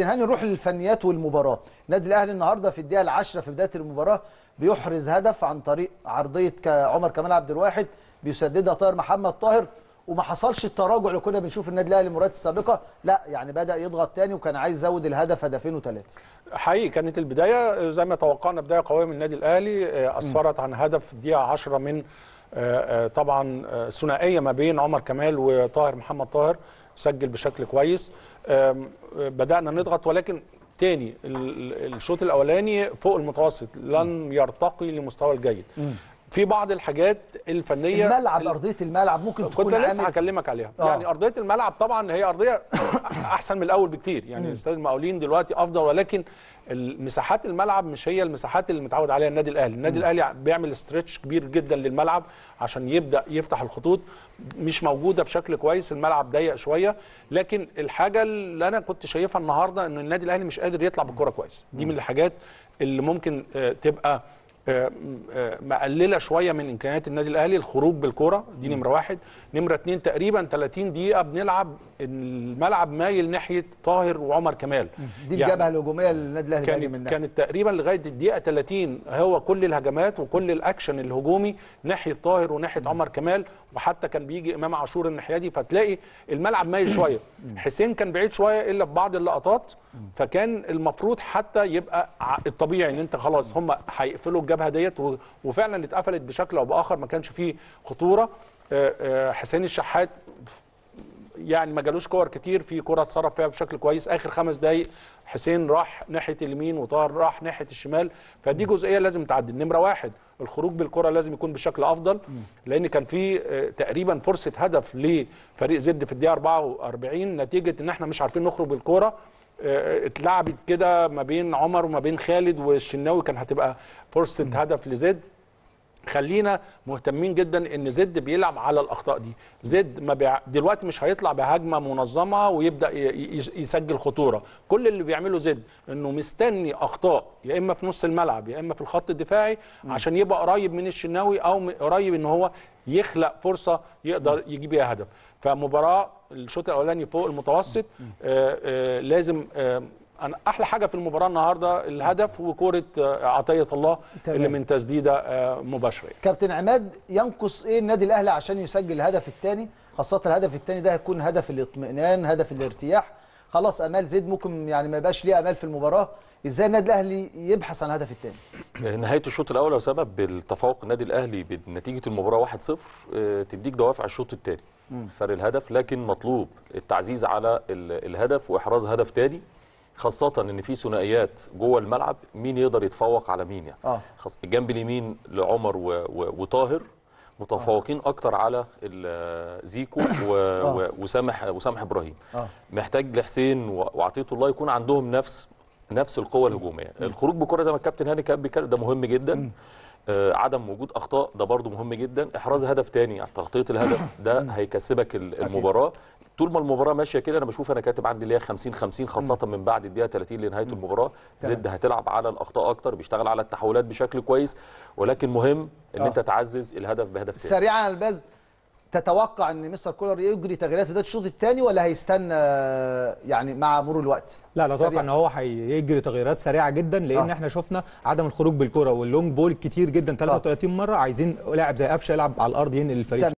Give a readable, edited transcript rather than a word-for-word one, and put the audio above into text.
تنهاني نروح للفنيات والمباراه. النادي الاهلي النهارده في الدقيقه العاشره في بدايه المباراه بيحرز هدف عن طريق عرضيه عمر كمال عبد الواحد بيسددها طاهر محمد طاهر، وما حصلش التراجع اللي كنا بنشوف النادي الاهلي المباريات السابقه، لا يعني بدا يضغط تاني وكان عايز يزود الهدف هدفين وثلاثه. حقيقي كانت البدايه زي ما توقعنا بدايه قويه من النادي الاهلي، اسفرت عن هدف في الدقيقه 10 من طبعا ثنائيه ما بين عمر كمال وطاهر محمد طاهر، سجل بشكل كويس. بدأنا نضغط، ولكن تاني الشوط الأولاني فوق المتوسط، لن يرتقي لمستوى الجيد. في بعض الحاجات الفنيه، الملعب ارضيه الملعب ممكن تكون، كنت لسه هكلمك عليها. يعني ارضيه الملعب طبعا هي ارضيه احسن من الاول بكتير، يعني استاد المقاولين دلوقتي افضل، ولكن مساحات الملعب مش هي المساحات اللي متعود عليها النادي الاهلي. النادي الاهلي بيعمل استرتش كبير جدا للملعب عشان يبدا يفتح الخطوط، مش موجوده بشكل كويس، الملعب ضيق شويه. لكن الحاجه اللي انا كنت شايفها النهارده ان النادي الاهلي مش قادر يطلع بالكره كويس، دي من الحاجات اللي ممكن تبقى مقلله شويه من امكانيات النادي الاهلي. الخروج بالكوره دي نمره واحد، نمره اتنين تقريبا 30 دقيقه بنلعب الملعب مايل ناحيه طاهر وعمر كمال، دي الجبهه يعني الهجوميه للنادي الاهلي بيجي منها. كانت تقريبا لغايه الدقيقه 30 هو كل الهجمات وكل الاكشن الهجومي ناحيه طاهر وناحيه عمر كمال، وحتى كان بيجي امام عاشور الناحيه دي، فتلاقي الملعب مايل شويه. حسين كان بعيد شويه الا في بعض اللقطات، فكان المفروض حتى يبقى الطبيعي ان انت خلاص هم هيقفلوا الجبهه ديت، وفعلا اتقفلت بشكل او باخر، ما كانش فيه خطوره. حسين الشحات يعني ما جالوش كور كتير، في كره اتصرف فيها بشكل كويس. اخر 5 دقائق حسين راح ناحيه اليمين وطاهر راح ناحيه الشمال، فدي جزئيه لازم تعدل. نمره واحد الخروج بالكره لازم يكون بشكل افضل، لان كان في تقريبا فرصه هدف لفريق زد في الدقيقه 44 نتيجه ان احنا مش عارفين نخرج بالكره، اتلعبت كده ما بين عمر وما بين خالد والشناوي، كان هتبقى فرصه هدف لزد. خلينا مهتمين جدا ان زد بيلعب على الاخطاء دي، زد ما دلوقتي مش هيطلع بهجمه منظمه ويبدا يسجل خطوره، كل اللي بيعمله زد انه مستني اخطاء يا اما في نص الملعب يا اما في الخط الدفاعي عشان يبقى قريب من الشناوي او قريب ان هو يخلق فرصه يقدر يجيب بيها هدف. فمباراه الشوط الاولاني فوق المتوسط، لازم احلى حاجه في المباراه النهارده الهدف وكوره عطيه الله اللي من تسديده مباشره. كابتن عماد، ينقص ايه النادي الاهلي عشان يسجل الهدف الثاني؟ خاصه الهدف الثاني ده هيكون هدف الاطمئنان، هدف الارتياح، خلاص امال زيد ممكن يعني ما يبقاش ليه امال في المباراه. ازاي النادي الاهلي يبحث عن الهدف الثاني؟ نهايه الشوط الاول وسبب بالتفوق النادي الاهلي بنتيجه المباراه 1-0 تديك دوافع الشوط الثاني فرق الهدف، لكن مطلوب التعزيز على الهدف واحراز هدف ثاني، خاصة ان في ثنائيات جوه الملعب، مين يقدر يتفوق على مين يعني. الجنب اليمين لعمر وطاهر متفوقين اكتر على زيكو وسامح ابراهيم. محتاج لحسين وعطية الله يكون عندهم نفس القوة الهجومية. الخروج بكرة زي ما الكابتن هاني كان بيتكلم ده مهم جدا. عدم وجود اخطاء ده برضو مهم جدا. احراز هدف تاني، تغطية الهدف ده هيكسبك المباراة. طول ما المباراه ماشيه كده انا بشوف، انا كاتب عندي اللي هي 50-50، خاصه من بعد الدقيقه 30 لنهايه المباراه. زد هتلعب على الاخطاء اكتر، بيشتغل على التحولات بشكل كويس، ولكن مهم ان انت تعزز الهدف بهدف تاني. سريعا الباز، تتوقع ان مستر كولر يجري تغييرات في بدايه الشوط الثاني ولا هيستنى يعني مع مرور الوقت؟ لا اتوقع ان هو هيجري تغييرات سريعه جدا، لان احنا شفنا عدم الخروج بالكره واللونج بول كتير جدا 33 مره. عايزين لاعب زي قفشه يلعب على الارض ينقل الفريق.